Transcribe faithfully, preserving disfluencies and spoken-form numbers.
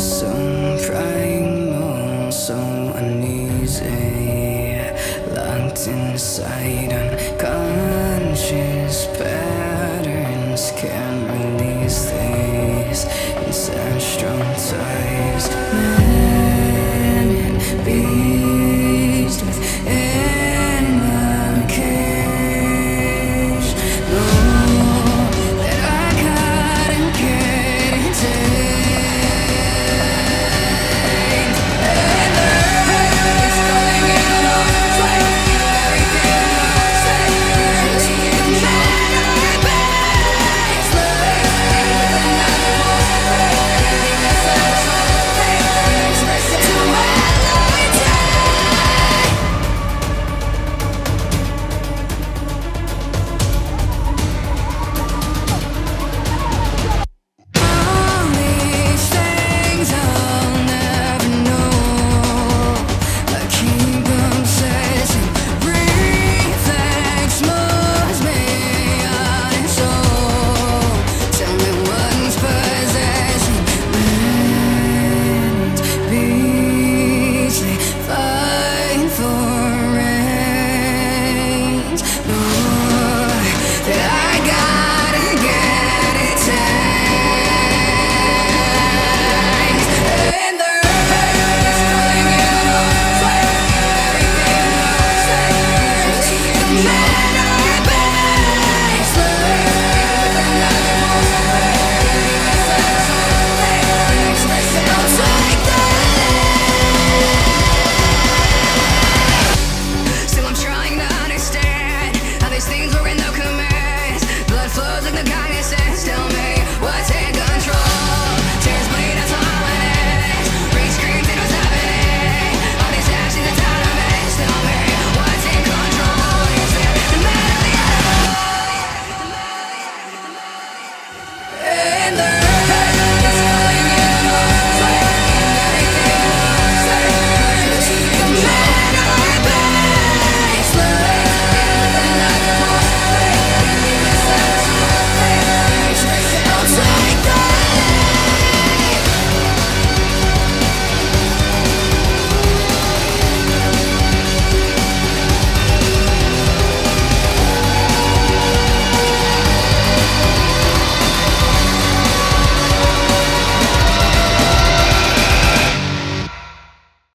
lonesome, crying on, so uneasy, locked inside unconscious patterns, can't release these, inside strong ties.